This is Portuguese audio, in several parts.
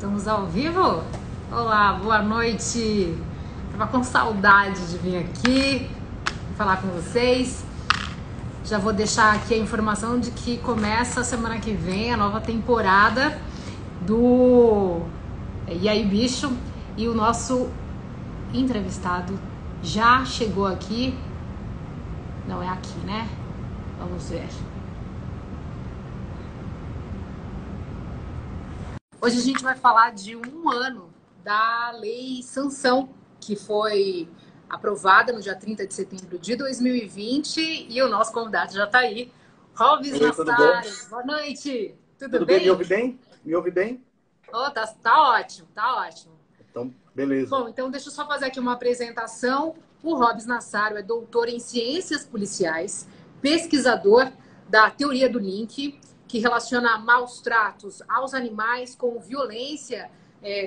Estamos ao vivo? Olá, boa noite! Estava com saudade de vir aqui falar com vocês. Já vou deixar aqui a informação de que começa semana que vem a nova temporada do E aí, bicho? E o nosso entrevistado já chegou aqui. Não é aqui, né? Vamos ver. Hoje a gente vai falar de um ano da Lei Sansão, que foi aprovada no dia 30 de setembro de 2020, e o nosso convidado já está aí, Robis Nassaro. Boa noite! Tudo bem? Me ouve bem? Me ouve bem? Oh, tá ótimo, tá ótimo. Então, beleza. Bom, então deixa eu só fazer aqui uma apresentação. O Robis Nassaro é doutor em ciências policiais, pesquisador da teoria do link, que relaciona maus tratos aos animais com violência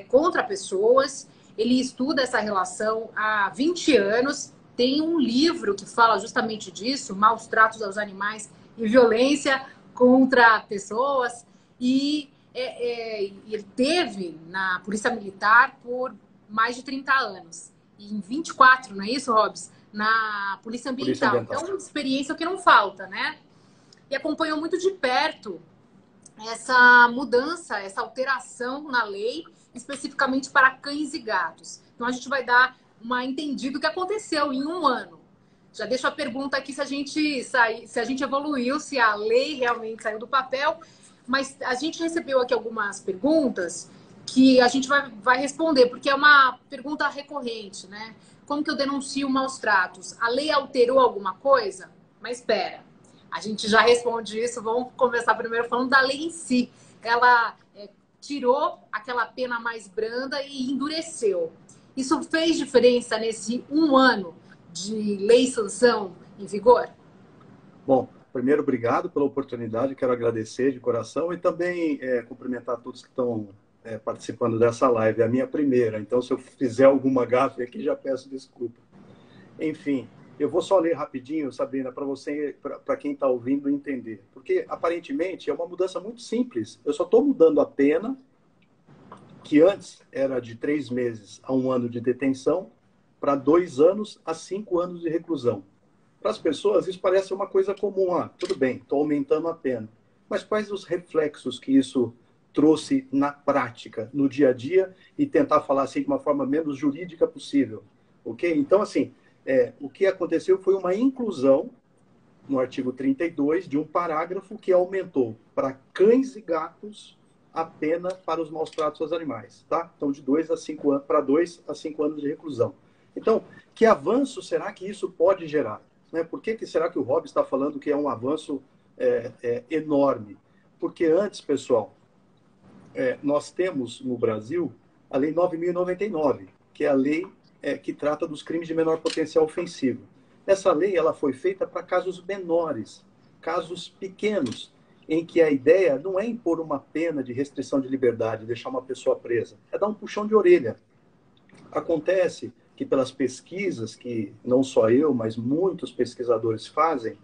contra pessoas. Ele estuda essa relação há 20 anos, tem um livro que fala justamente disso, maus tratos aos animais e violência contra pessoas. E ele teve na Polícia Militar por mais de 30 anos. E em 24, não é isso, Robis? Na Polícia Ambiental. Então, experiência que não falta, né? E acompanhou muito de perto essa mudança, essa alteração na lei, especificamente para cães e gatos. Então, a gente vai dar uma entendida do que aconteceu em um ano. Já deixo a pergunta aqui se a gente evoluiu, se a lei realmente saiu do papel. Mas a gente recebeu aqui algumas perguntas que a gente vai responder, porque é uma pergunta recorrente, né? Como que eu denuncio maus tratos? A lei alterou alguma coisa? Mas espera. A gente já responde isso. Vamos começar primeiro falando da lei em si. Ela tirou aquela pena mais branda e endureceu. Isso fez diferença nesse um ano de lei Sansão em vigor? Bom, primeiro, obrigado pela oportunidade. Quero agradecer de coração e também cumprimentar todos que estão participando dessa live. É a minha primeira. Então, se eu fizer alguma gafe aqui, já peço desculpa. Enfim. Eu vou só ler rapidinho, Sabrina, para você, para quem está ouvindo entender. Porque, aparentemente, é uma mudança muito simples. Eu só estou mudando a pena, que antes era de 3 meses a 1 ano de detenção, para 2 anos a 5 anos de reclusão. Para as pessoas, isso parece uma coisa comum. Ah, tudo bem, estou aumentando a pena. Mas quais os reflexos que isso trouxe na prática, no dia a dia, e tentar falar assim de uma forma menos jurídica possível? Ok? Então, assim... o que aconteceu foi uma inclusão no artigo 32 de um parágrafo que aumentou para cães e gatos a pena para os maus tratos aos animais, tá? Então, de 2 a 5 anos, para 2 a 5 anos de reclusão. Então, que avanço será que isso pode gerar? Né? Por que será que o Robis está falando que é um avanço enorme? Porque antes, pessoal, nós temos no Brasil a Lei 9.099, que é a lei que trata dos crimes de menor potencial ofensivo. Essa lei ela foi feita para casos menores, casos pequenos, em que a ideia não é impor uma pena de restrição de liberdade, deixar uma pessoa presa, é dar um puxão de orelha. Acontece que pelas pesquisas que não só eu, mas muitos pesquisadores fazem,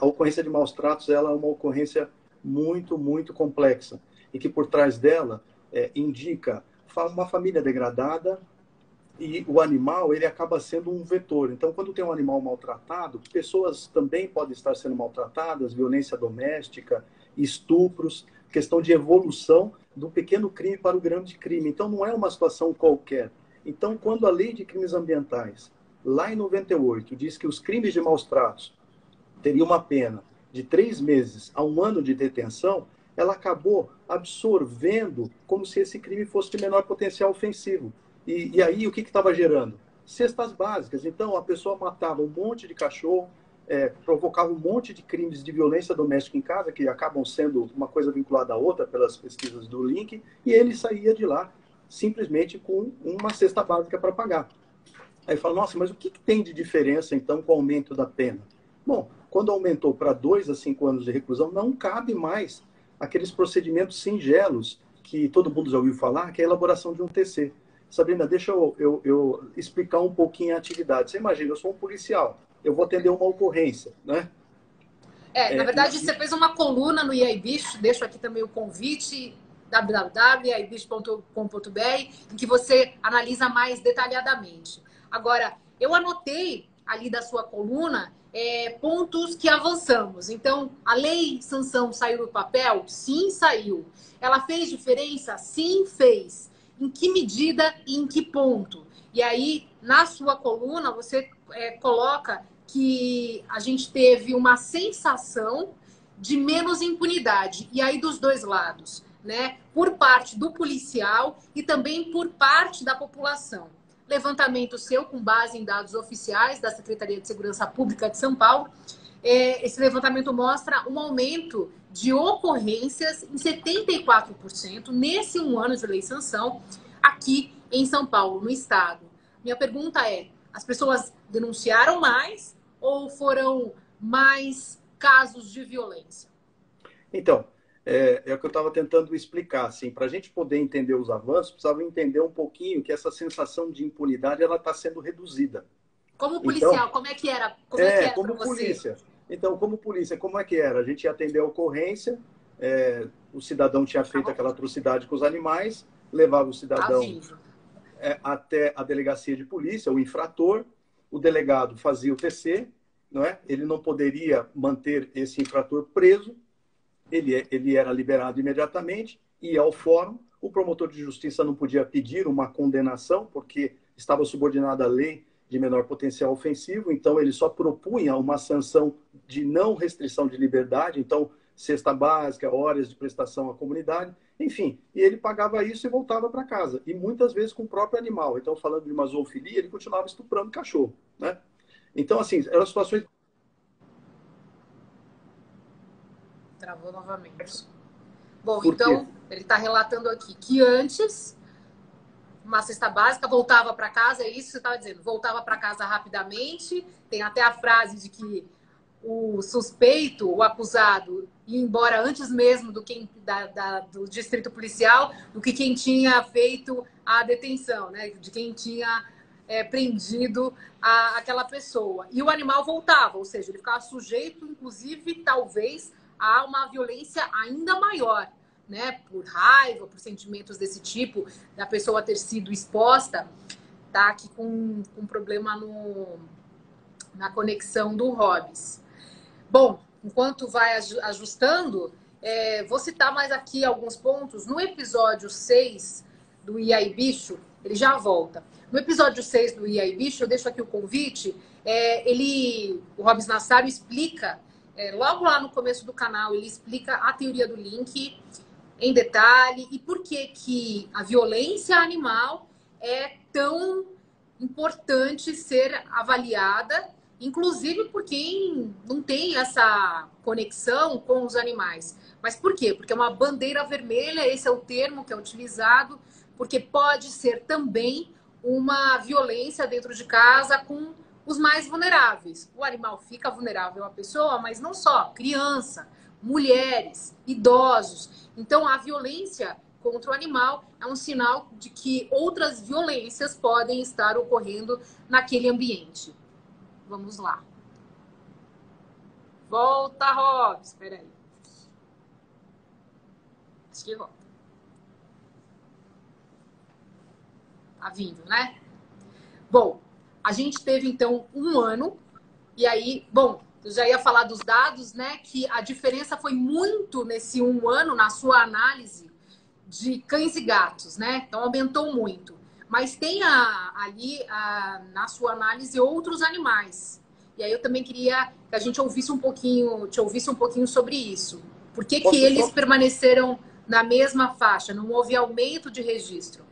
a ocorrência de maus tratos ela é uma ocorrência muito, muito complexa, e que por trás dela indica uma família degradada, e o animal, ele acaba sendo um vetor. Então, quando tem um animal maltratado, pessoas também podem estar sendo maltratadas, violência doméstica, estupros, questão de evolução do pequeno crime para o grande crime. Então, não é uma situação qualquer. Então, quando a Lei de Crimes Ambientais, lá em 98, diz que os crimes de maus-tratos teriam uma pena de 3 meses a 1 ano de detenção, ela acabou absorvendo como se esse crime fosse de menor potencial ofensivo. E aí, o que estava gerando? Cestas básicas. Então, a pessoa matava um monte de cachorro, provocava um monte de crimes de violência doméstica em casa, que acabam sendo uma coisa vinculada à outra pelas pesquisas do link, e ele saía de lá simplesmente com uma cesta básica para pagar. Aí fala, nossa, mas o que tem de diferença, então, com o aumento da pena? Bom, quando aumentou para 2 a 5 anos de reclusão, não cabe mais aqueles procedimentos singelos que todo mundo já ouviu falar, que é a elaboração de um TC. Sabrina, deixa eu explicar um pouquinho a atividade. Você imagina, eu sou um policial, eu vou atender uma ocorrência, né? Na verdade, você fez uma coluna no E aí, bicho? Deixo aqui também o convite. www.eaibicho.com.br, em que você analisa mais detalhadamente. Agora, eu anotei ali da sua coluna pontos que avançamos. Então, a Lei Sansão saiu do papel? Sim, saiu. Ela fez diferença? Sim, fez. Em que medida e em que ponto? E aí, na sua coluna, você coloca que a gente teve uma sensação de menos impunidade. E aí, dos dois lados, né? Por parte do policial e também por parte da população. Levantamento seu com base em dados oficiais da Secretaria de Segurança Pública de São Paulo. Esse levantamento mostra um aumento de ocorrências em 74% nesse um ano de Lei Sansão aqui em São Paulo, no estado. Minha pergunta é, as pessoas denunciaram mais ou foram mais casos de violência? Então, é o que eu estava tentando explicar. Assim, para a gente poder entender os avanços, precisava entender um pouquinho que essa sensação de impunidade está sendo reduzida. Como policial, então, como é que era? Como é que era como polícia. Você? Então, como polícia, como é que era? A gente ia atender a ocorrência, o cidadão tinha feito aquela atrocidade com os animais, levava o cidadão até a delegacia de polícia, o infrator, o delegado fazia o TC, não é? Ele não poderia manter esse infrator preso, ele era liberado imediatamente, ia ao fórum, o promotor de justiça não podia pedir uma condenação, porque estava subordinada à lei de menor potencial ofensivo, então ele só propunha uma sanção de não restrição de liberdade, então cesta básica, horas de prestação à comunidade, enfim, e ele pagava isso e voltava para casa, e muitas vezes com o próprio animal. Então, falando de uma zoofilia, ele continuava estuprando cachorro, né? Então, assim, eram situações... Travou novamente. Bom, então, ele está relatando aqui que antes, uma cesta básica, voltava para casa, é isso que você estava dizendo, voltava para casa rapidamente, tem até a frase de que o suspeito, o acusado, ia embora antes mesmo do distrito policial, do que quem tinha feito a detenção, né? De quem tinha prendido aquela pessoa. E o animal voltava, ou seja, ele ficava sujeito, inclusive, talvez, a uma violência ainda maior, né? Por raiva, por sentimentos desse tipo, da pessoa ter sido exposta. Tá aqui com um problema na conexão do Robis. Bom, enquanto vai ajustando, vou citar mais aqui alguns pontos. No episódio 6 do E aí, bicho, ele já volta. No episódio 6 do E aí, bicho, eu deixo aqui o convite. O Robis Nassaro explica, logo lá no começo do canal, ele explica a teoria do link em detalhe e por que a violência animal é tão importante ser avaliada, inclusive por quem não tem essa conexão com os animais. Mas por quê? Porque é uma bandeira vermelha, esse é o termo que é utilizado, porque pode ser também uma violência dentro de casa com os mais vulneráveis. O animal fica vulnerável à pessoa, mas não só, criança, mulheres, idosos. Então, a violência contra o animal é um sinal de que outras violências podem estar ocorrendo naquele ambiente. Vamos lá. Volta, Robs. Espera aí. Acho que volta. Tá vindo, né? Bom, a gente teve, então, um ano. E aí, bom, eu já ia falar dos dados, né? Que a diferença foi muito nesse um ano, na sua análise, de cães e gatos, né? Então, aumentou muito. Mas tem na sua análise, outros animais. E aí eu também queria que a gente te ouvisse um pouquinho sobre isso. Por que eles permaneceram na mesma faixa? Não houve aumento de registro?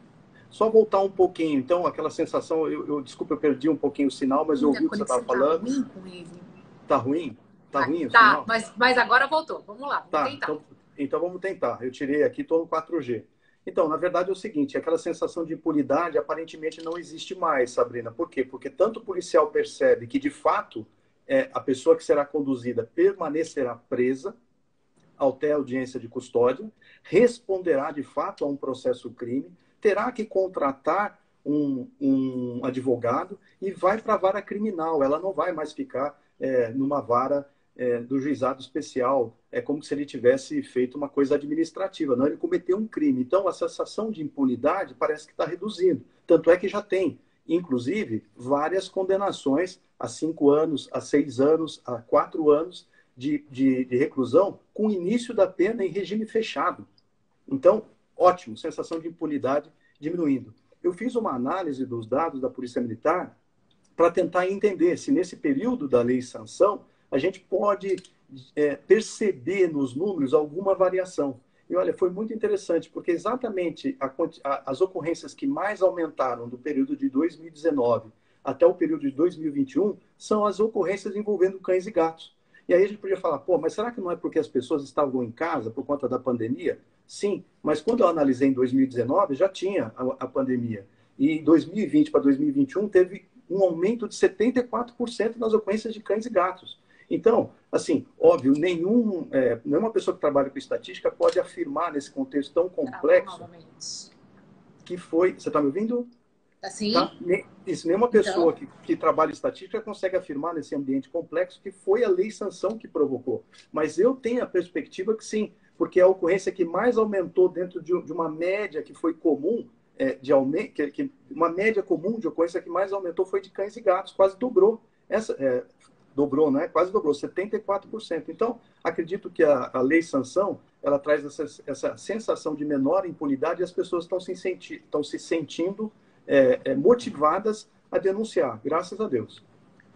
Só voltar um pouquinho. Então, aquela sensação... Desculpa, eu perdi um pouquinho o sinal, mas eu ouvi o que você estava falando. Tá ruim com ele. Tá ruim? Tá ruim o sinal? Tá, mas agora voltou. Vamos lá, vamos tentar. Então, vamos tentar. Eu tirei aqui, estou no 4G. Então, na verdade, é o seguinte, aquela sensação de impunidade aparentemente não existe mais, Sabrina. Por quê? Porque tanto o policial percebe que, de fato, a pessoa que será conduzida permanecerá presa até a audiência de custódia, responderá, de fato, a um processo-crime, terá que contratar um advogado e vai para a vara criminal. Ela não vai mais ficar numa vara do juizado especial, é como se ele tivesse feito uma coisa administrativa, não, ele cometeu um crime. Então, a sensação de impunidade parece que está reduzindo. Tanto é que já tem, inclusive, várias condenações a 5 anos, a 6 anos, a 4 anos de reclusão, com início da pena em regime fechado. Então, ótimo, sensação de impunidade diminuindo. Eu fiz uma análise dos dados da Polícia Militar para tentar entender se nesse período da Lei Sansão a gente pode perceber nos números alguma variação. E olha, foi muito interessante, porque exatamente as ocorrências que mais aumentaram do período de 2019 até o período de 2021 são as ocorrências envolvendo cães e gatos. E aí a gente podia falar, pô, mas será que não é porque as pessoas estavam em casa por conta da pandemia? Sim, mas quando eu analisei em 2019, já tinha a pandemia. E 2020 para 2021 teve um aumento de 74% nas ocorrências de cães e gatos. Então, assim, óbvio, nenhuma pessoa que trabalha com estatística pode afirmar nesse contexto tão complexo que foi... Você está me ouvindo? Assim? Tá? Isso, nenhuma pessoa então... que trabalha estatística consegue afirmar nesse ambiente complexo que foi a Lei Sansão que provocou. Mas eu tenho a perspectiva que sim, porque a ocorrência que mais aumentou dentro de uma média que foi comum, uma média comum de ocorrência que mais aumentou foi de cães e gatos, quase dobrou. Dobrou, né? Quase dobrou, 74%. Então, acredito que a Lei Sansão, ela traz essa sensação de menor impunidade e as pessoas estão se sentindo motivadas a denunciar, graças a Deus.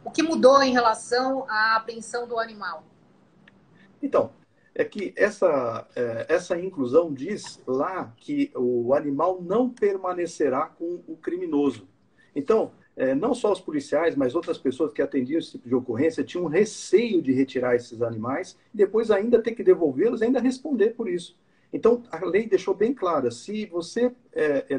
O que mudou em relação à apreensão do animal? Então, é que essa inclusão diz lá que o animal não permanecerá com o criminoso. Então, não só os policiais, mas outras pessoas que atendiam esse tipo de ocorrência tinham receio de retirar esses animais e depois ainda ter que devolvê-los e ainda responder por isso. Então, a lei deixou bem clara, se você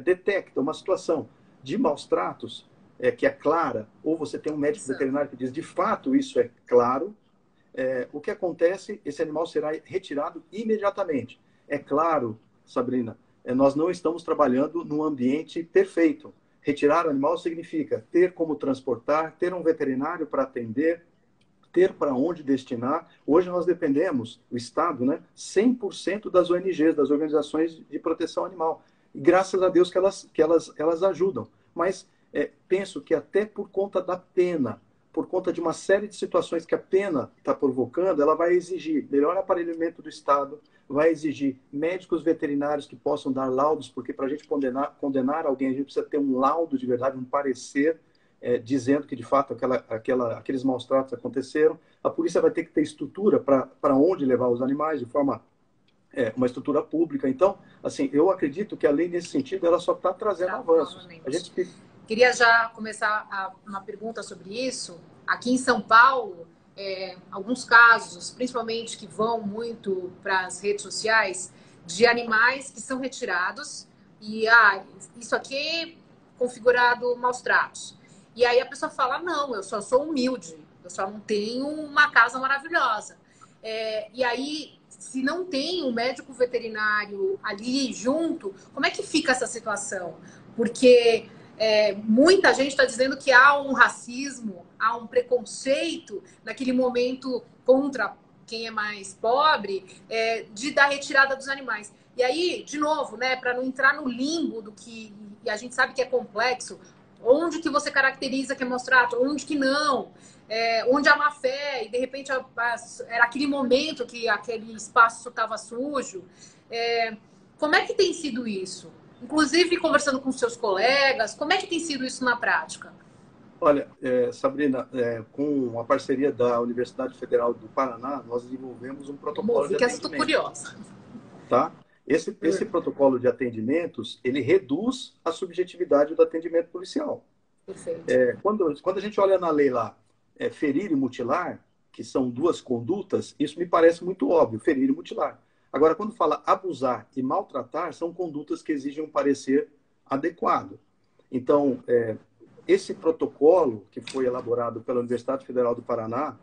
detecta uma situação de maus tratos, que é clara, ou você tem um médico veterinário que diz, de fato, isso é claro, o que acontece, esse animal será retirado imediatamente. É claro, Sabrina, nós não estamos trabalhando num ambiente perfeito. Retirar o animal significa ter como transportar, ter um veterinário para atender, ter para onde destinar. Hoje nós dependemos, o Estado, né, 100% das ONGs, das Organizações de Proteção Animal. E graças a Deus que elas ajudam. Mas penso que até por conta da pena, por conta de uma série de situações que a pena está provocando, ela vai exigir melhor aparelhamento do Estado, vai exigir médicos veterinários que possam dar laudos, porque para a gente condenar alguém, a gente precisa ter um laudo de verdade, um parecer, dizendo que, de fato, aqueles maus tratos aconteceram. A polícia vai ter que ter estrutura para onde levar os animais, de forma... uma estrutura pública. Então, assim, eu acredito que a lei, nesse sentido, ela só está trazendo avanços. A gente... Queria já começar uma pergunta sobre isso. Aqui em São Paulo, alguns casos, principalmente que vão muito para as redes sociais, de animais que são retirados e isso aqui é configurado maus tratos. E aí a pessoa fala, não, eu só sou humilde, eu só não tenho uma casa maravilhosa. E aí, se não tem um médico veterinário ali junto, como é que fica essa situação? Porque... muita gente está dizendo que há um racismo, há um preconceito naquele momento contra quem é mais pobre, da retirada dos animais. E aí, de novo, né, para não entrar no limbo do que... E a gente sabe que é complexo. Onde que você caracteriza que é maus tratos? Onde que não? Onde há má fé? E, de repente, era aquele momento que aquele espaço estava sujo. Como é que tem sido isso? Inclusive, conversando com seus colegas, como é que tem sido isso na prática? Olha, Sabrina, com a parceria da Universidade Federal do Paraná, nós desenvolvemos um protocolo de atendimento. Estou curiosa. Tá? Esse protocolo de atendimentos, ele reduz a subjetividade do atendimento policial. Perfeito. Quando a gente olha na lei lá, ferir e mutilar, que são duas condutas, isso me parece muito óbvio, ferir e mutilar. Agora, quando fala abusar e maltratar, são condutas que exigem um parecer adequado. Então, esse protocolo que foi elaborado pela Universidade Federal do Paraná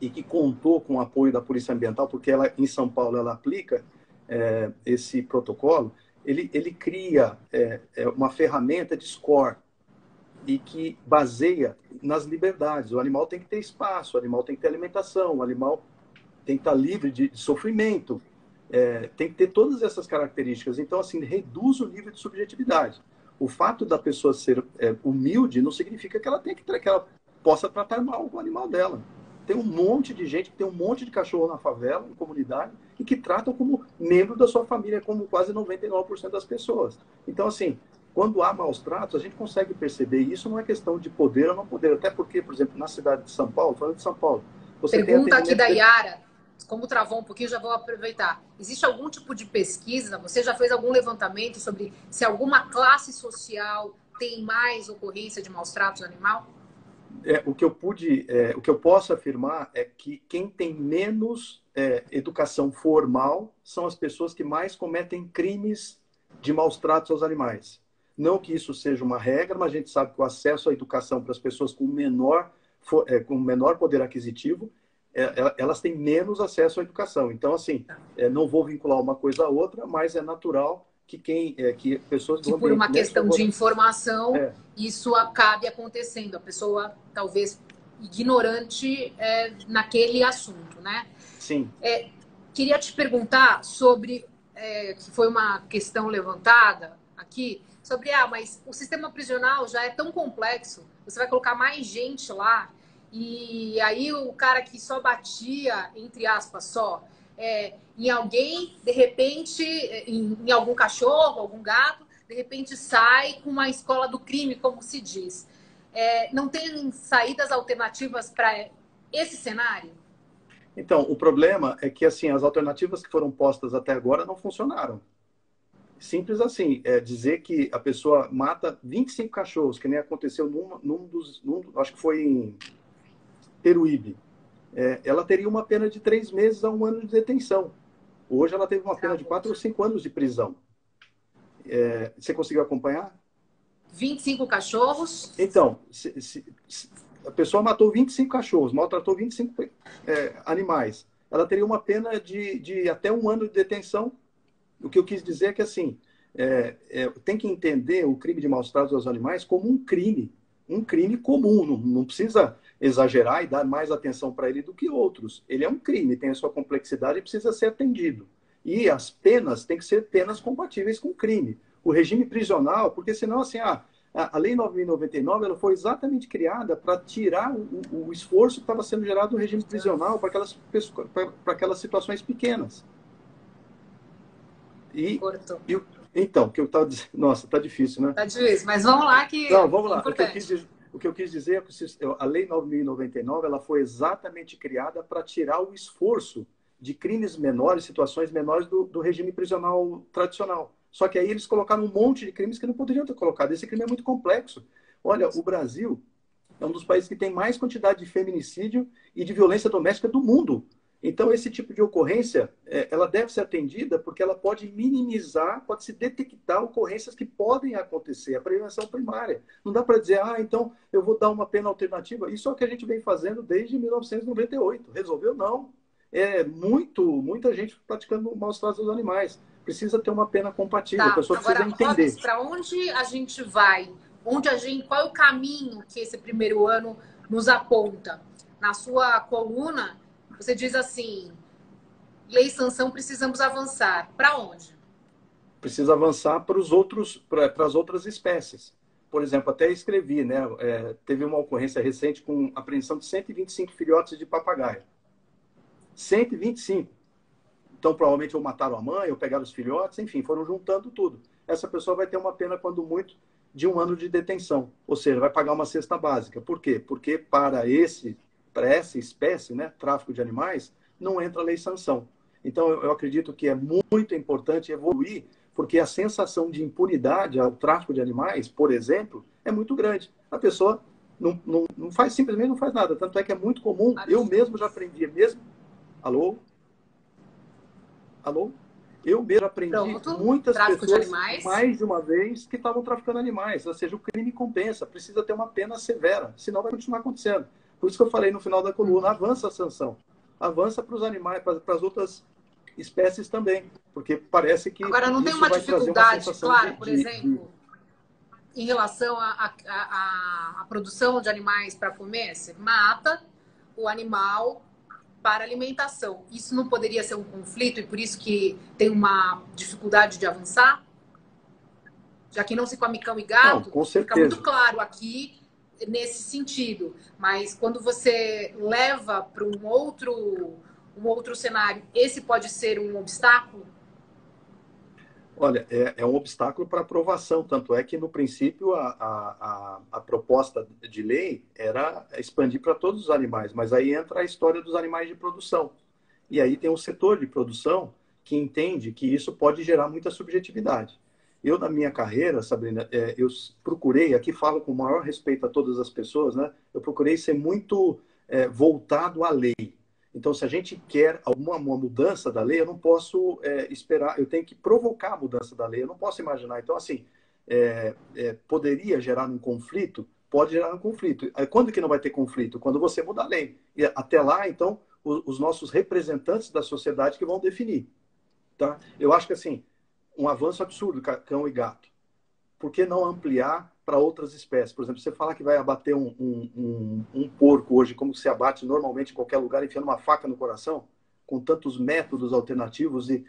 e que contou com o apoio da Polícia Ambiental, porque ela, em São Paulo ela aplica esse protocolo, ele cria uma ferramenta de score. e que baseia nas liberdades. O animal tem que ter espaço, o animal tem que ter alimentação, o animal tem que estar livre de sofrimento, tem que ter todas essas características. Então, assim, reduz o nível de subjetividade. O fato da pessoa ser humilde não significa que ela tem que ela possa tratar mal o animal dela. Tem um monte de gente, tem um monte de cachorro na favela, em comunidade, e que tratam como membro da sua família, como quase 99% das pessoas. Então, assim, quando há maus tratos, a gente consegue perceber. Isso não é questão de poder ou não poder. Até porque, por exemplo, na cidade de São Paulo, falando de São Paulo... Você pergunta aqui da Yara, como travou um pouquinho, já vou aproveitar. Existe algum tipo de pesquisa? Você já fez algum levantamento sobre se alguma classe social tem mais ocorrência de maus tratos no animal? O que eu posso afirmar é que quem tem menos educação formal são as pessoas que mais cometem crimes de maus tratos aos animais. Não que isso seja uma regra, mas a gente sabe que o acesso à educação para as pessoas com menor poder aquisitivo, elas têm menos acesso à educação. Então, assim, não vou vincular uma coisa a outra, mas é natural que pessoas... Que por uma questão de informação, isso acabe acontecendo. A pessoa, talvez, ignorante naquele assunto, né? Sim. Queria te perguntar sobre... que foi uma questão levantada aqui... Sobre, mas o sistema prisional já é tão complexo, você vai colocar mais gente lá, e aí o cara que só batia, entre aspas, em alguém, de repente, em algum cachorro, algum gato, de repente sai com uma escola do crime, como se diz. Não tem saídas alternativas para esse cenário? Então, o problema é que, assim, as alternativas que foram postas até agora não funcionaram. Simples assim, dizer que a pessoa mata 25 cachorros, que nem aconteceu acho que foi em Peruíbe. Ela teria uma pena de 3 meses a 1 ano de detenção. Hoje ela teve uma pena de 4 ou 5 anos de prisão. Você conseguiu acompanhar? 25 cachorros? Então, a pessoa matou 25 cachorros, maltratou 25 animais. Ela teria uma pena de até 1 ano de detenção. O que eu quis dizer é que, assim, tem que entender o crime de maus-tratos aos animais como um crime comum. Não precisa exagerar e dar mais atenção para ele do que outros. Ele é um crime, tem a sua complexidade e precisa ser atendido. E as penas têm que ser penas compatíveis com o crime. O regime prisional, porque senão, assim, a Lei 9.099 ela foi exatamente criada para tirar o esforço que estava sendo gerado no regime prisional para aquelas situações pequenas. Então, o que eu estava dizendo... Nossa, está difícil, né? Está difícil, mas vamos lá que... Não, vamos lá. O que eu quis dizer é que a Lei 9.099 ela foi exatamente criada para tirar o esforço de crimes menores, situações menores do regime prisional tradicional. Só que aí eles colocaram um monte de crimes que não poderiam ter colocado. Esse crime é muito complexo. Olha, o Brasil é um dos países que tem mais quantidade de feminicídio e de violência doméstica do mundo. Então, esse tipo de ocorrência, ela deve ser atendida porque ela pode minimizar, pode se detectar ocorrências que podem acontecer, a prevenção primária. Não dá para dizer, então eu vou dar uma pena alternativa. Isso é o que a gente vem fazendo desde 1998. Resolveu? Não. Muita gente praticando maus-tratos aos animais. Precisa ter uma pena compatível, a pessoa agora, precisa entender. Para onde a gente vai? Qual é o caminho que esse primeiro ano nos aponta? Na sua coluna... Você diz assim, Lei Sansão, precisamos avançar. Para onde? Precisa avançar para as outras espécies. Por exemplo, até escrevi, né? Teve uma ocorrência recente com apreensão de 125 filhotes de papagaio. 125. Então, provavelmente, ou mataram a mãe, ou pegaram os filhotes, enfim, foram juntando tudo. Essa pessoa vai ter uma pena, quando muito, de 1 ano de detenção. Ou seja, vai pagar uma cesta básica. Por quê? Porque para essa espécie, né, tráfico de animais, não entra a Lei Sansão. Então, eu acredito que é muito importante evoluir, porque a sensação de impunidade ao tráfico de animais, por exemplo, é muito grande. A pessoa simplesmente não faz nada. Tanto é que é muito comum. Eu mesmo já aprendi, Alô? Alô? Eu mesmo aprendi muitas pessoas, mais de uma vez, que estavam traficando animais. Ou seja, o crime compensa. Precisa ter uma pena severa, senão vai continuar acontecendo. Por isso que eu falei no final da coluna, avança a sanção. Avança para os animais, para as outras espécies também. Porque parece que... Agora, não tem uma dificuldade, claro, por exemplo, em relação à produção de animais para comer? Você mata o animal para alimentação. Isso não poderia ser um conflito e por isso que tem uma dificuldade de avançar? Já que não se come cão e gato, não, com certeza. Fica muito claro aqui nesse sentido. Mas quando você leva para um outro cenário, esse pode ser um obstáculo? Olha, é um obstáculo para aprovação. Tanto é que, no princípio, a proposta de lei era expandir para todos os animais. Mas aí entra a história dos animais de produção. E aí tem um setor de produção que entende que isso pode gerar muita subjetividade. Eu, na minha carreira, Sabrina, eu procurei, aqui falo com o maior respeito a todas as pessoas, né? Eu procurei ser muito voltado à lei. Então, se a gente quer uma mudança da lei, eu não posso esperar, eu tenho que provocar a mudança da lei, eu não posso imaginar. Então, assim, poderia gerar um conflito? Pode gerar um conflito. Quando que não vai ter conflito? Quando você muda a lei. E até lá, então, os nossos representantes da sociedade que vão definir. Tá? Eu acho que, assim, um avanço absurdo, cão e gato. Por que não ampliar para outras espécies? Por exemplo, você falar que vai abater um porco hoje, como se abate normalmente em qualquer lugar, enfiando uma faca no coração, com tantos métodos alternativos e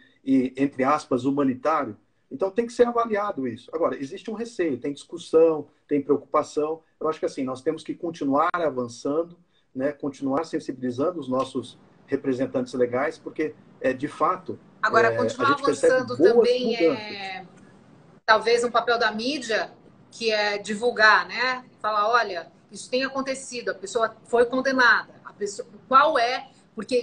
entre aspas, humanitário. Então, tem que ser avaliado isso. Agora, existe um receio, tem discussão, tem preocupação. Eu acho que, assim, nós temos que continuar avançando, né? Continuar sensibilizando os nossos representantes legais, porque, de fato... Agora, continuar avançando também é talvez um papel da mídia, que é divulgar, né? Falar, olha, isso tem acontecido, a pessoa foi condenada. A pessoa, qual é? Porque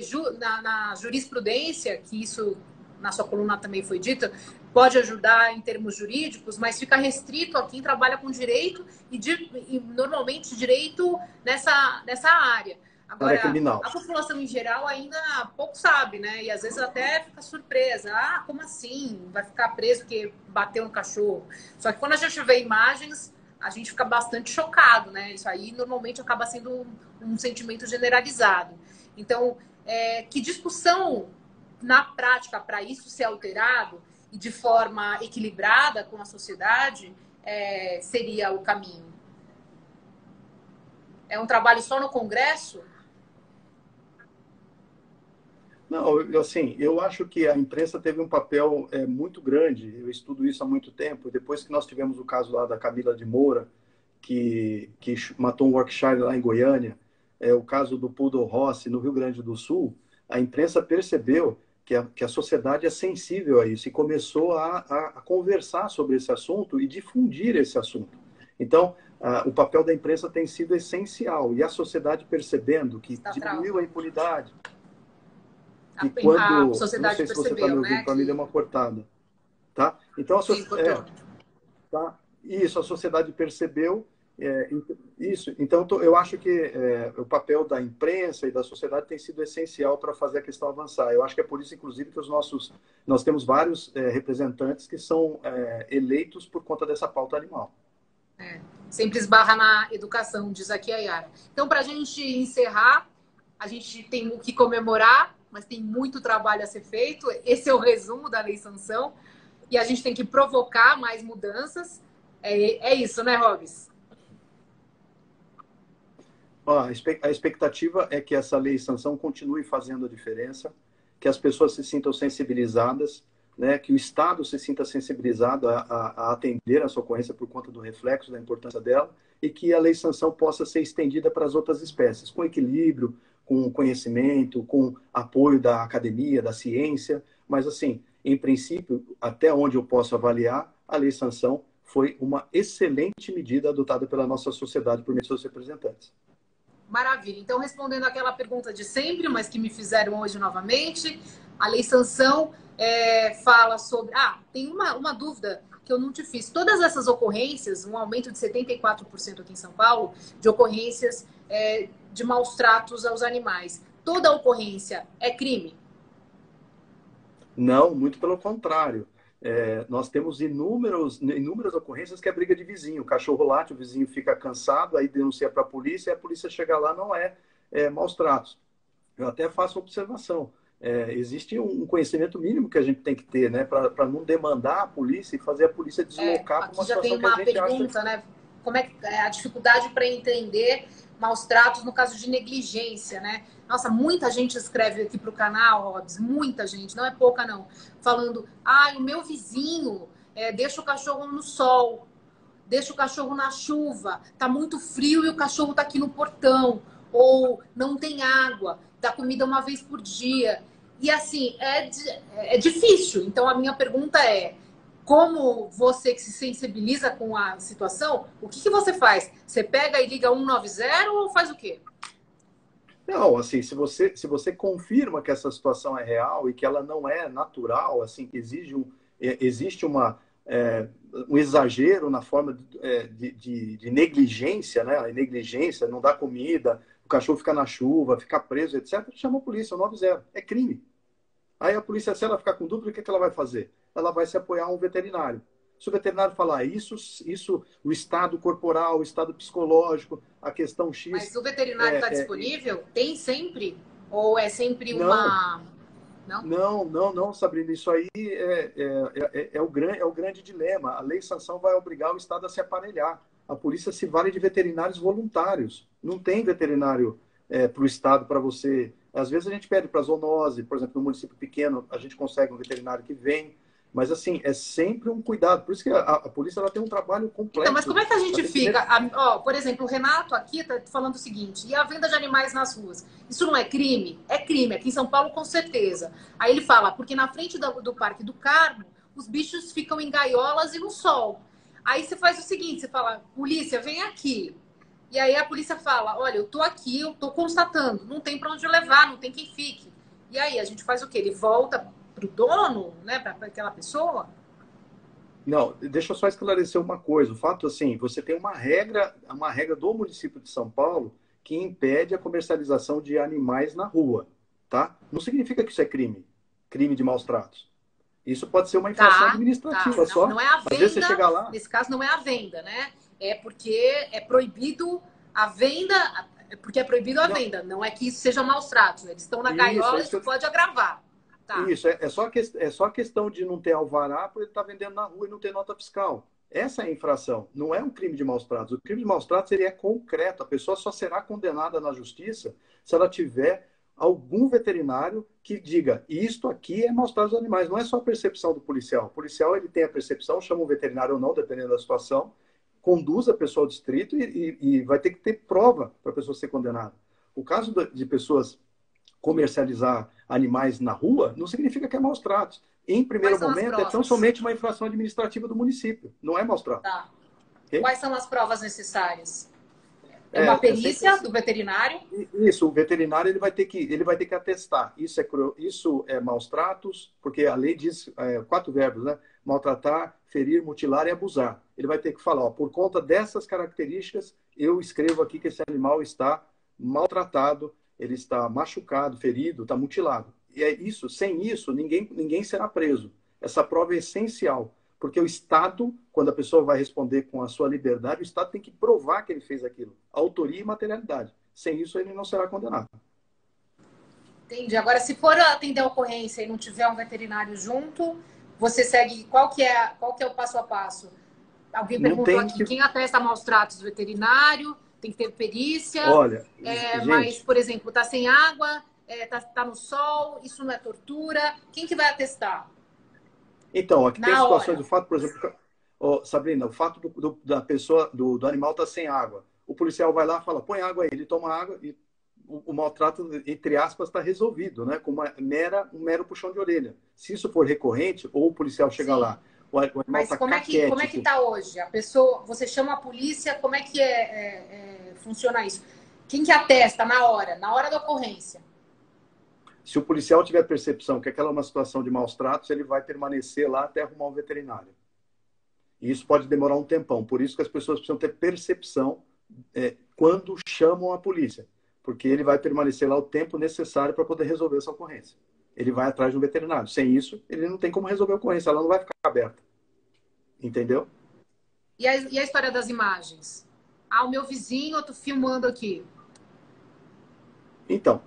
na jurisprudência, que isso na sua coluna também foi dito, pode ajudar em termos jurídicos, mas fica restrito a quem trabalha com direito e normalmente direito nessa área. Agora, a população em geral ainda pouco sabe, né? E às vezes até fica surpresa. Ah, como assim? Vai ficar preso porque bateu no cachorro? Só que quando a gente vê imagens, a gente fica bastante chocado, né? Isso aí normalmente acaba sendo um sentimento generalizado. Então, que discussão na prática para isso ser alterado e de forma equilibrada com a sociedade seria o caminho? É um trabalho só no Congresso? Não, assim, eu acho que a imprensa teve um papel muito grande. Eu estudo isso há muito tempo. Depois que nós tivemos o caso lá da Camila de Moura, que matou um Yorkshire lá em Goiânia, o caso do Pudor Rossi, no Rio Grande do Sul, a imprensa percebeu que a sociedade é sensível a isso e começou a conversar sobre esse assunto e difundir esse assunto. Então, o papel da imprensa tem sido essencial. E a sociedade percebendo que diminuiu a impunidade... E quando, sociedade não sei se você está me ouvindo, né? Para mim deu uma cortada. Tá? Então, a sociedade... Tá? Isso, a sociedade percebeu isso. Então, eu acho que o papel da imprensa e da sociedade tem sido essencial para fazer a questão avançar. Eu acho que é por isso, inclusive, que nós temos vários representantes que são eleitos por conta dessa pauta animal. Sempre esbarra na educação, diz aqui a Yara. Então, para a gente encerrar, a gente tem o que comemorar, mas tem muito trabalho a ser feito. Esse é o resumo da Lei Sansão. E a gente tem que provocar mais mudanças. É isso, né, Robis? A expectativa é que essa Lei Sansão continue fazendo a diferença, que as pessoas se sintam sensibilizadas, né, que o Estado se sinta sensibilizado a atender essa ocorrência por conta do reflexo, da importância dela, e que a Lei Sansão possa ser estendida para as outras espécies, com equilíbrio, com conhecimento, com apoio da academia, da ciência. Mas, assim, em princípio, até onde eu posso avaliar, a Lei Sansão foi uma excelente medida adotada pela nossa sociedade, por meio de seus representantes. Maravilha. Então, respondendo aquela pergunta de sempre, mas que me fizeram hoje novamente, a Lei Sansão fala sobre... Ah, tem uma dúvida que eu não te fiz. Todas essas ocorrências, um aumento de 74% aqui em São Paulo, de ocorrências... de maus tratos aos animais. Toda ocorrência é crime? Não, muito pelo contrário. Nós temos inúmeras ocorrências que é briga de vizinho. O cachorro late, o vizinho fica cansado, aí denuncia para a polícia, e a polícia chega lá, não é maus tratos. Eu até faço observação. Existe um conhecimento mínimo que a gente tem que ter, né? Para não demandar a polícia e fazer a polícia deslocar para uma situação que a gente acha... Aqui já tem uma pergunta, né? Como é que a dificuldade para entender maus tratos no caso de negligência, né? Nossa, muita gente escreve aqui para o canal, Robis, muita gente, não é pouca não, falando, ah, o meu vizinho deixa o cachorro no sol, deixa o cachorro na chuva, tá muito frio e o cachorro tá aqui no portão, ou não tem água, dá comida uma vez por dia. E assim, é difícil. Então a minha pergunta é, como você que se sensibiliza com a situação, o que que você faz? Você pega e liga 190 ou faz o quê? Não, assim, se você confirma que essa situação é real e que ela não é natural, assim, existe um exagero na forma de negligência, né? A negligência, não dá comida, o cachorro fica na chuva, fica preso, etc. Chama a polícia, 190. É crime. Aí a polícia, se ela ficar com dúvida, o que ela vai fazer? Ela vai se apoiar a um veterinário. Se o veterinário falar isso, o estado corporal, o estado psicológico, a questão X... Mas o veterinário está disponível? Tem sempre? Ou é sempre uma... Não? Não, Sabrina. Isso aí é o grande dilema. A Lei Sansão vai obrigar o estado a se aparelhar. A polícia se vale de veterinários voluntários. Não tem veterinário para o estado, para você... Às vezes a gente pede para zoonose, por exemplo, no município pequeno, a gente consegue um veterinário que vem. Mas, assim, é sempre um cuidado. Por isso que a polícia ela tem um trabalho complexo. Então, mas como é que a gente fica... por exemplo, o Renato aqui está falando o seguinte, e a venda de animais nas ruas? Isso não é crime? É crime. Aqui em São Paulo, com certeza. Aí ele fala, porque na frente do Parque do Carmo, os bichos ficam em gaiolas e no sol. Aí você faz o seguinte, você fala, polícia, vem aqui. E aí a polícia fala, olha, eu tô aqui, eu tô constatando, não tem para onde levar, não tem quem fique. E aí a gente faz o quê? Ele volta... para o dono, né? Para aquela pessoa? Não, deixa eu só esclarecer uma coisa. O fato, assim, você tem uma regra do município de São Paulo que impede a comercialização de animais na rua, tá? Não significa que isso é crime de maus tratos. Isso pode ser uma infração administrativa, tá. Só. Não é a venda, às vezes você chega lá... Nesse caso não é a venda, né? É porque é proibido a venda, venda. Não é que isso seja maus tratos. Eles estão na gaiola e isso pode agravar. Tá. Isso, só a questão de não ter alvará porque ele está vendendo na rua e não ter nota fiscal. Essa é a infração, não é um crime de maus-tratos. O crime de maus-tratos ele é concreto. A pessoa só será condenada na justiça se ela tiver algum veterinário que diga isto aqui é maus-tratos dos animais. Não é só a percepção do policial. O policial ele tem a percepção, chama o veterinário ou não, dependendo da situação, conduz a pessoa ao distrito e vai ter que ter prova para a pessoa ser condenada. O caso de pessoas... comercializar animais na rua, não significa que é maus-tratos. Em primeiro momento, é tão somente uma infração administrativa do município. Não é maus-trato. Tá. Okay? Quais são as provas necessárias? É uma perícia do veterinário? Isso, o veterinário ele vai ter que atestar. Isso é maus-tratos, porque a lei diz 4 verbos, né? Maltratar, ferir, mutilar e abusar. Ele vai ter que falar, ó, por conta dessas características, eu escrevo aqui que esse animal está maltratado, ele está machucado, ferido, está mutilado. E é isso, sem isso, ninguém será preso. Essa prova é essencial, porque o Estado, quando a pessoa vai responder com a sua liberdade, o Estado tem que provar que ele fez aquilo, autoria e materialidade. Sem isso, ele não será condenado. Entendi. Agora, se for atender a ocorrência e não tiver um veterinário junto, você segue qual que é o passo a passo? Alguém perguntou aqui, quem atesta maus-tratos do veterinário... Tem que ter perícia. Olha, gente, mas, por exemplo, está sem água, está no sol, isso não é tortura. Quem que vai atestar? Então, aqui tem situações do fato, por exemplo, Sabrina, o fato do animal estar sem água. O policial vai lá e fala, põe água aí, ele toma água e o maltrato, entre aspas, está resolvido, né? Com um mero puxão de orelha. Se isso for recorrente, ou o policial chega lá. Mas como é que está hoje? A pessoa, você chama a polícia, como é que funciona isso? Quem que atesta na hora da ocorrência? Se o policial tiver percepção que aquela é uma situação de maus tratos, ele vai permanecer lá até arrumar um veterinário. E isso pode demorar um tempão. Por isso que as pessoas precisam ter percepção quando chamam a polícia. Porque ele vai permanecer lá o tempo necessário para poder resolver essa ocorrência. Ele vai atrás de um veterinário. Sem isso, ele não tem como resolver a ocorrência. Ela não vai ficar aberta. Entendeu? E a história das imagens? Ah, o meu vizinho, eu tô filmando aqui. Então,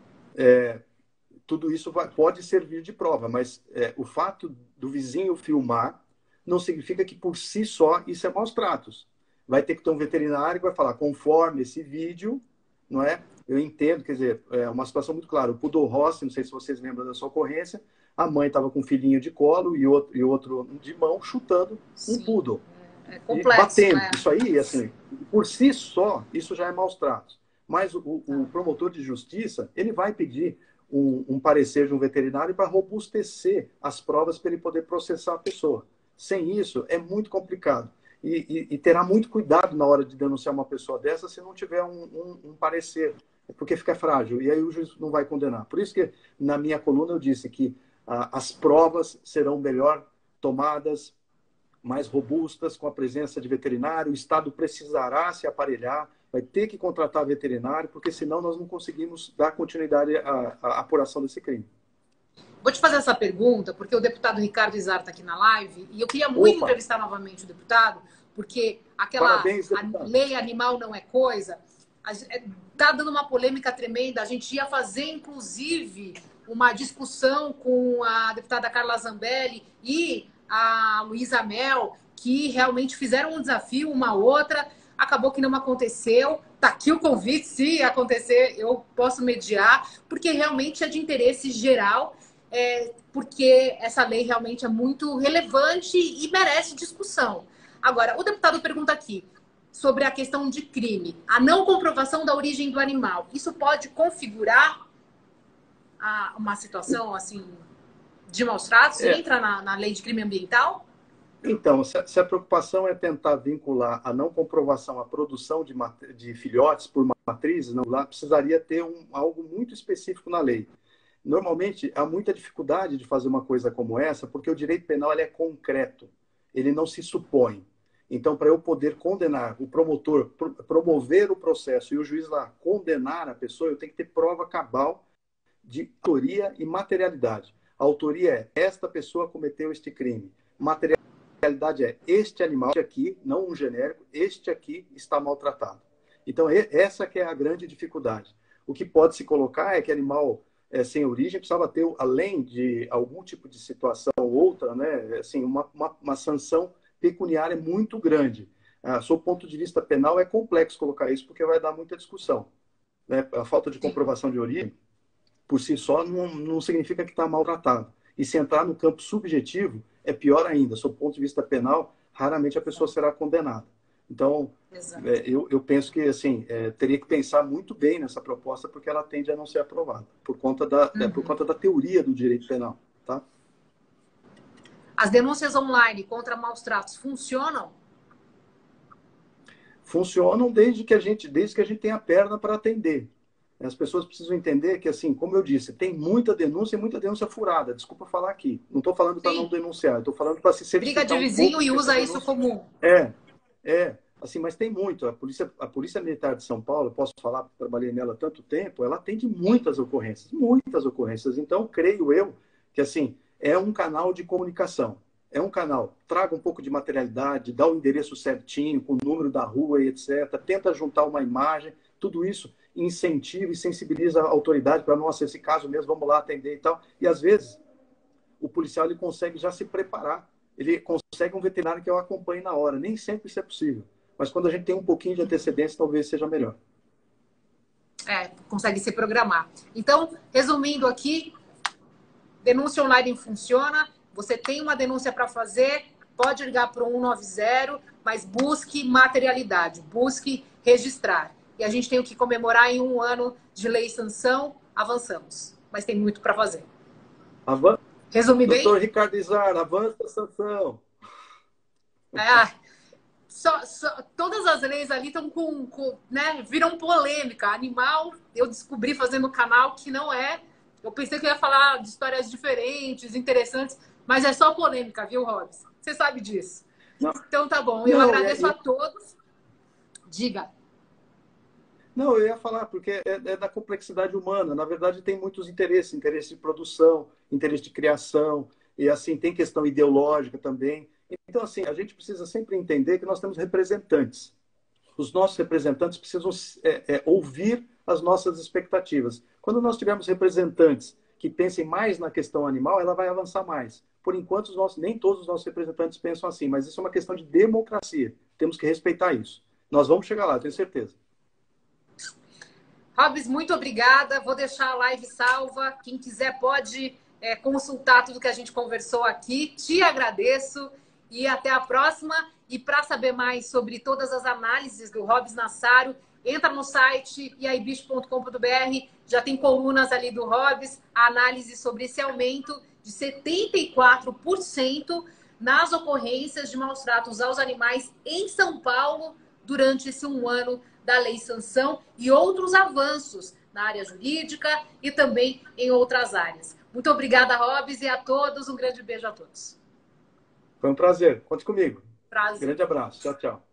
tudo isso pode servir de prova, mas o fato do vizinho filmar não significa que por si só isso é maus tratos. Vai ter que ter um veterinário que vai falar, conforme esse vídeo, não é? Eu entendo, quer dizer, é uma situação muito clara. O Pudor Rossi, não sei se vocês lembram dessa ocorrência, a mãe estava com um filhinho de colo e outro de mão chutando um poodle. É complexo, e batendo. Né? Isso aí, assim, por si só, isso já é maus tratos. Mas o promotor de justiça, ele vai pedir um parecer de um veterinário para robustecer as provas para ele poder processar a pessoa. Sem isso, é muito complicado. E terá muito cuidado na hora de denunciar uma pessoa dessa se não tiver um parecer, porque fica frágil, e aí o juiz não vai condenar. Por isso que na minha coluna eu disse que as provas serão melhor tomadas, mais robustas, com a presença de veterinário. O Estado precisará se aparelhar, vai ter que contratar veterinário, porque senão nós não conseguimos dar continuidade à apuração desse crime. Vou te fazer essa pergunta, porque o deputado Ricardo Izar está aqui na live, e eu queria muito entrevistar novamente o deputado, porque aquela lei animal não é coisa, está dando uma polêmica tremenda. A gente ia fazer, inclusive, uma discussão com a deputada Carla Zambelli e a Luísa Mel, que realmente fizeram um desafio, uma outra, acabou que não aconteceu. Está aqui o convite, se acontecer, eu posso mediar, porque realmente é de interesse geral. Porque essa lei realmente é muito relevante e merece discussão. Agora, o deputado pergunta aqui sobre a questão de crime. A não comprovação da origem do animal, isso pode configurar uma situação assim de maus-tratos? Entra na lei de crime ambiental? Então, se a preocupação é tentar vincular a não comprovação à produção de filhotes por matrizes, não, lá precisaria ter algo muito específico na lei. Normalmente, há muita dificuldade de fazer uma coisa como essa, porque o direito penal ele é concreto, ele não se supõe. Então, para eu poder condenar o promotor, promover o processo e o juiz lá condenar a pessoa, eu tenho que ter prova cabal de autoria e materialidade. A autoria é, esta pessoa cometeu este crime. Materialidade é, este animal aqui, não um genérico, este aqui está maltratado. Então, essa que é a grande dificuldade. O que pode se colocar é que animal... sem origem, precisava ter, além de algum tipo de situação ou outra, né, assim, uma sanção pecuniária muito grande. Sob o ponto de vista penal, é complexo colocar isso, porque vai dar muita discussão. Né? A falta de comprovação de origem, por si só, não significa que está maltratado. E se entrar no campo subjetivo, é pior ainda. Sob o ponto de vista penal, raramente a pessoa será condenada. Então, eu penso que assim, teria que pensar muito bem nessa proposta, porque ela tende a não ser aprovada, por conta da teoria do direito penal. Tá? As denúncias online contra maus-tratos funcionam? Funcionam desde que a gente tenha a perna para atender. As pessoas precisam entender que, assim, como eu disse, tem muita denúncia e muita denúncia furada. Desculpa falar aqui. Não estou falando para não denunciar, estou falando para se certificar. Briga de vizinho e usa isso como... Assim, mas tem muito. A Polícia Militar de São Paulo, eu posso falar, porque trabalhei nela há tanto tempo, ela atende muitas ocorrências, muitas ocorrências. Então, creio eu que, assim, é um canal de comunicação. É um canal. Traga um pouco de materialidade, dá o endereço certinho, com o número da rua e etc. Tenta juntar uma imagem. Tudo isso incentiva e sensibiliza a autoridade para, nossa, esse caso mesmo, vamos lá atender e tal. E, às vezes, o policial ele consegue já se preparar. Ele consegue um veterinário que eu acompanhe na hora. Nem sempre isso é possível. Mas quando a gente tem um pouquinho de antecedência, talvez seja melhor. Consegue se programar. Então, resumindo aqui, denúncia online funciona. Você tem uma denúncia para fazer, pode ligar para o 190, mas busque materialidade, busque registrar. E a gente tem o que comemorar em um ano de Lei Sansão. Avançamos, mas tem muito para fazer. Resumi bem? Doutor Ricardo Izar, avança, Sansão. Todas as leis ali estão né, viram polêmica. Animal, eu descobri fazendo o canal que não é. Eu pensei que eu ia falar de histórias diferentes, interessantes, mas é só polêmica, viu, Robis? Você sabe disso. Não. Então tá bom, eu agradeço a todos. Diga. Não, eu ia falar, porque é da complexidade humana. Na verdade, tem muitos interesses. Interesse de produção, interesse de criação. E assim, tem questão ideológica também. Então, assim, a gente precisa sempre entender que nós temos representantes. Os nossos representantes precisam ouvir as nossas expectativas. Quando nós tivermos representantes que pensem mais na questão animal, ela vai avançar mais. Por enquanto, nem todos os nossos representantes pensam assim, mas isso é uma questão de democracia. Temos que respeitar isso. Nós vamos chegar lá, tenho certeza. Robis, muito obrigada. Vou deixar a live salva. Quem quiser pode consultar tudo que a gente conversou aqui. Te agradeço e até a próxima. E para saber mais sobre todas as análises do Robis Nassaro, entra no site eaibicho.com.br. Já tem colunas ali do Robis, a análise sobre esse aumento de 74% nas ocorrências de maus-tratos aos animais em São Paulo durante esse 1 ano da Lei Sansão e outros avanços na área jurídica e também em outras áreas. Muito obrigada, Robis, e a todos. Um grande beijo a todos. Foi um prazer. Conte comigo. Prazer. Grande abraço. Tchau, tchau.